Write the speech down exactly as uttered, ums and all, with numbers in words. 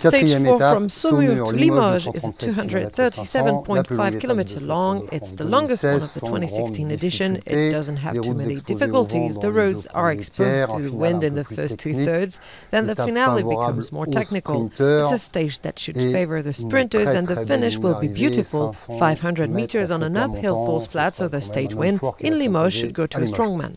Stage four from Saumur to Limoges is two hundred thirty-seven point five kilometers long. It's the longest one of the twenty sixteen edition. It doesn't have too many difficulties. The roads are exposed to the wind in the first two-thirds. Then the finale becomes more technical. It's a stage that should favor the sprinters, and the finish will be beautiful. five hundred meters on an uphill falls flat, so the stage win in Limoges should go to a strongman.